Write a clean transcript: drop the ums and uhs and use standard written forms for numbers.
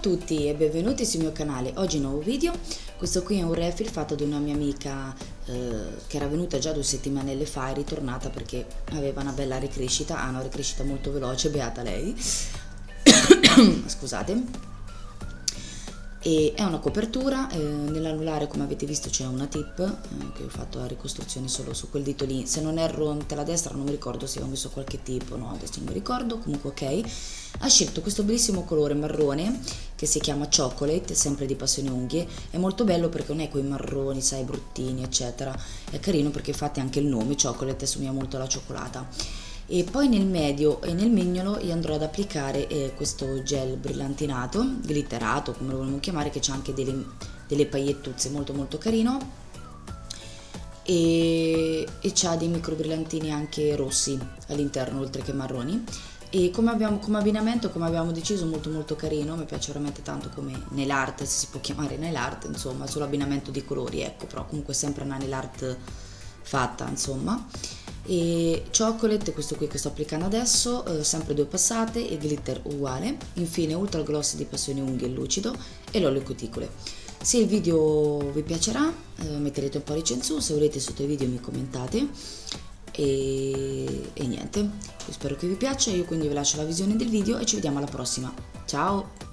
Ciao a tutti e benvenuti sul mio canale. Oggi nuovo video. Questo qui è un refill fatto da una mia amica che era venuta già 2 settimanelle fa e ritornata perché aveva una bella ricrescita, ha una ricrescita molto veloce, beata lei. Scusate. E è una copertura, nell'anulare come avete visto c'è una tip che ho fatto la ricostruzione solo su quel dito lì, se non erro dalla destra, non mi ricordo se ho messo qualche tip o no, adesso non mi ricordo, comunque ok. Ha scelto questo bellissimo colore marrone che si chiama Chocolate, sempre di Passione Unghie. È molto bello perché non è quei marroni, sai, bruttini eccetera, è carino perché infatti anche il nome Chocolate assomiglia molto alla cioccolata. E poi nel medio e nel mignolo io andrò ad applicare questo gel brillantinato, glitterato come lo vogliamo chiamare, che c'è anche delle paillettuzze, molto carino, e c'ha dei micro brillantini anche rossi all'interno oltre che marroni. E come abbinamento, come abbiamo deciso, molto carino, mi piace veramente tanto, come nail art, se si può chiamare nail art, insomma solo abbinamento di colori, ecco, però comunque sempre una nail art fatta, insomma. E Chocolate, questo qui che sto applicando adesso, sempre 2 passate, e glitter uguale. Infine Ultra Gloss di Passione Unghie lucido e l'olio cuticole. Se il video vi piacerà metterete un pollice in su, se volete sotto i video mi commentate e niente, io spero che vi piaccia, io quindi vi lascio la visione del video e ci vediamo alla prossima. Ciao!